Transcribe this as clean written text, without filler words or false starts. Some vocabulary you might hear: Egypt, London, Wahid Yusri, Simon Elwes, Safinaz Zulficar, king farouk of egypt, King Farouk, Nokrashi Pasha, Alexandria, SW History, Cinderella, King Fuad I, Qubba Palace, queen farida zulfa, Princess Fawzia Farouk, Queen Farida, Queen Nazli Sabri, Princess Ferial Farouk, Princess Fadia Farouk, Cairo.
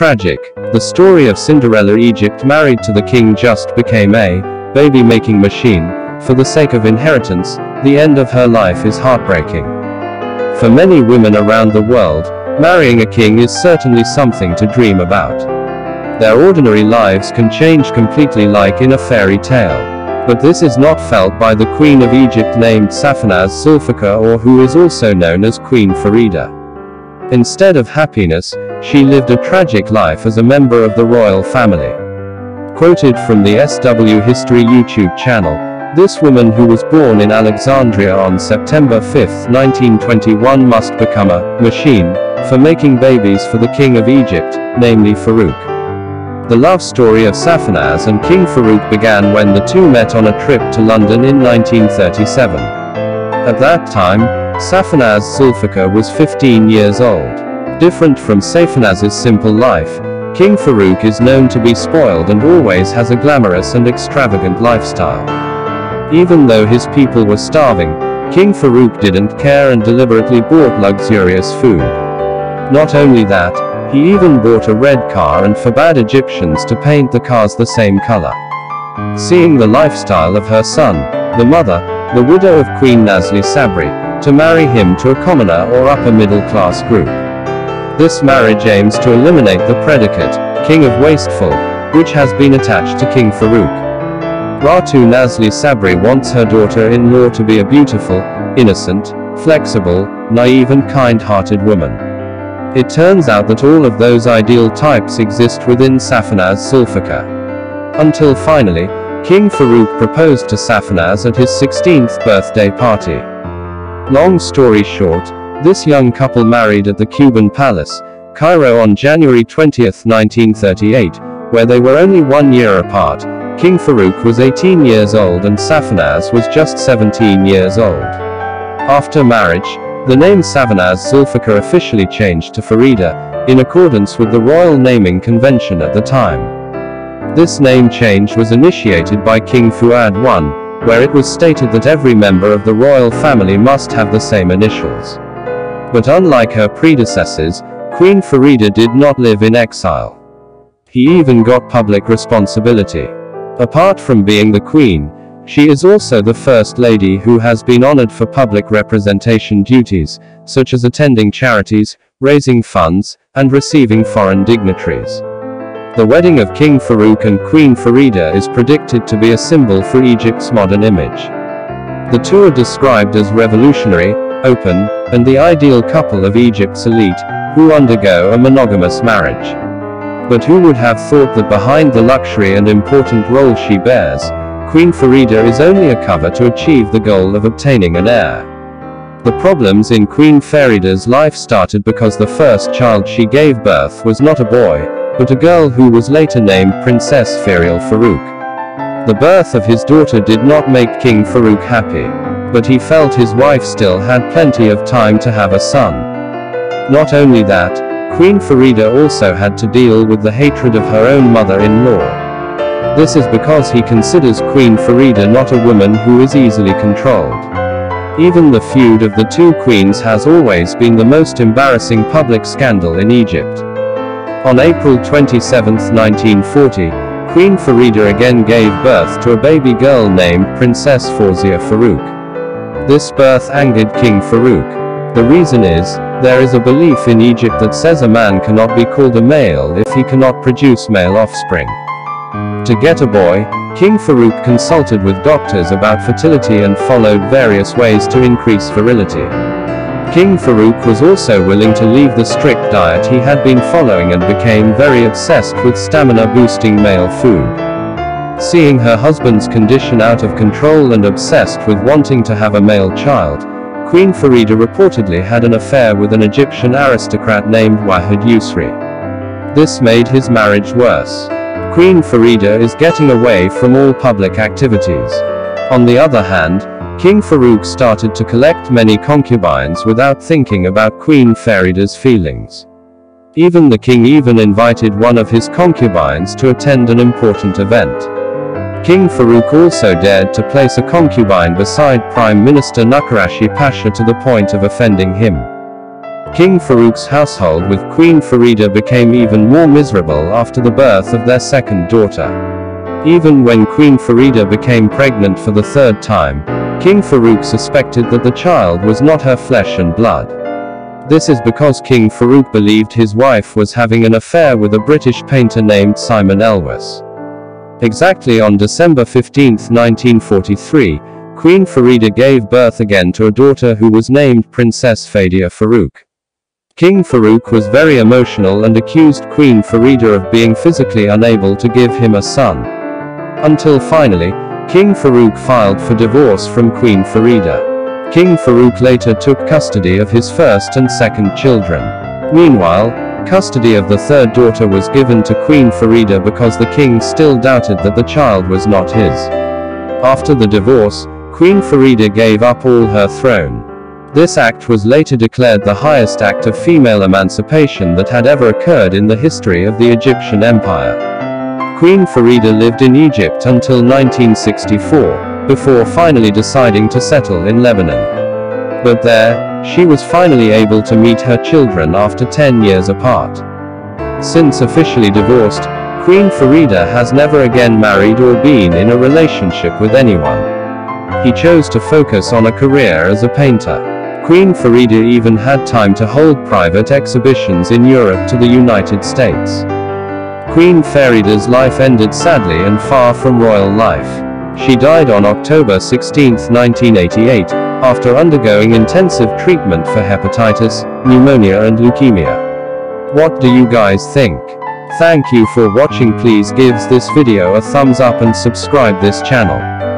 Tragic. The story of Cinderella Egypt married to the king just became a baby-making machine, for the sake of inheritance. The end of her life is heartbreaking. For many women around the world, marrying a king is certainly something to dream about. Their ordinary lives can change completely like in a fairy tale. But this is not felt by the Queen of Egypt named Safinaz Zulficar, or who is also known as Queen Farida. Instead of happiness, she lived a tragic life as a member of the royal family. Quoted from the SW History YouTube channel, this woman who was born in Alexandria on September 5, 1921 must become a machine for making babies for the King of Egypt, namely Farouk. The love story of Safinaz and King Farouk began when the two met on a trip to London in 1937. At that time, Safinaz Zulficar was 15 years old. Different from Safinaz's simple life, King Farouk is known to be spoiled and always has a glamorous and extravagant lifestyle. Even though his people were starving, King Farouk didn't care and deliberately bought luxurious food. Not only that, he even bought a red car and forbade Egyptians to paint the cars the same color. Seeing the lifestyle of her son, the mother, the widow of Queen Nazli Sabri, to marry him to a commoner or upper middle class group. This marriage aims to eliminate the predicate, King of Wasteful, which has been attached to King Farouk. Ratu Nazli Sabri wants her daughter-in-law to be a beautiful, innocent, flexible, naive and kind-hearted woman. It turns out that all of those ideal types exist within Safinaz Zulficar. Until finally, King Farouk proposed to Safinaz at his 16th birthday party. Long story short, this young couple married at the Qubba Palace, Cairo on January 20, 1938, where they were only 1 year apart. King Farouk was 18 years old and Safinaz was just 17 years old. After marriage, the name Safinaz Zulficar officially changed to Farida, in accordance with the royal naming convention at the time. This name change was initiated by King Fuad I, where it was stated that every member of the royal family must have the same initials. But unlike her predecessors, Queen Farida did not live in exile. He even got public responsibility. Apart from being the queen, she is also the first lady who has been honored for public representation duties, such as attending charities, raising funds, and receiving foreign dignitaries. The wedding of King Farouk and Queen Farida is predicted to be a symbol for Egypt's modern image. The two are described as revolutionary, open, and the ideal couple of Egypt's elite, who undergo a monogamous marriage. But who would have thought that behind the luxury and important role she bears, Queen Farida is only a cover to achieve the goal of obtaining an heir. The problems in Queen Farida's life started because the first child she gave birth was not a boy, but a girl who was later named Princess Ferial Farouk. The birth of his daughter did not make King Farouk happy, but he felt his wife still had plenty of time to have a son. Not only that, Queen Farida also had to deal with the hatred of her own mother-in-law. This is because he considers Queen Farida not a woman who is easily controlled. Even the feud of the two queens has always been the most embarrassing public scandal in Egypt. On April 27, 1940, Queen Farida again gave birth to a baby girl named Princess Fawzia Farouk. This birth angered King Farouk. The reason is, there is a belief in Egypt that says a man cannot be called a male if he cannot produce male offspring. To get a boy, King Farouk consulted with doctors about fertility and followed various ways to increase virility. King Farouk was also willing to leave the strict diet he had been following and became very obsessed with stamina-boosting male food. Seeing her husband's condition out of control and obsessed with wanting to have a male child, Queen Farida reportedly had an affair with an Egyptian aristocrat named Wahid Yusri. This made his marriage worse. Queen Farida is getting away from all public activities. On the other hand, King Farouk started to collect many concubines without thinking about Queen Farida's feelings. Even the king invited one of his concubines to attend an important event. King Farouk also dared to place a concubine beside Prime Minister Nokrashi Pasha to the point of offending him. King Farouk's household with Queen Farida became even more miserable after the birth of their second daughter. Even when Queen Farida became pregnant for the third time, King Farouk suspected that the child was not her flesh and blood. This is because King Farouk believed his wife was having an affair with a British painter named Simon Elwes. Exactly on December 15, 1943, Queen Farida gave birth again to a daughter who was named Princess Fadia Farouk. King Farouk was very emotional and accused Queen Farida of being physically unable to give him a son. Until finally, King Farouk filed for divorce from Queen Farida. King Farouk later took custody of his first and second children. Meanwhile, custody of the third daughter was given to Queen Farida because the king still doubted that the child was not his. After the divorce, Queen Farida gave up all her throne. This act was later declared the highest act of female emancipation that had ever occurred in the history of the Egyptian Empire. Queen Farida lived in Egypt until 1964. Before finally deciding to settle in Lebanon. But there, she was finally able to meet her children after 10 years apart. Since officially divorced, Queen Farida has never again married or been in a relationship with anyone. He chose to focus on a career as a painter. Queen Farida even had time to hold private exhibitions in Europe to the United States. Queen Farida's life ended sadly and far from royal life. She died on October 16, 1988, after undergoing intensive treatment for hepatitis, pneumonia and leukemia. What do you guys think? Thank you for watching. Please give this video a thumbs up and subscribe this channel.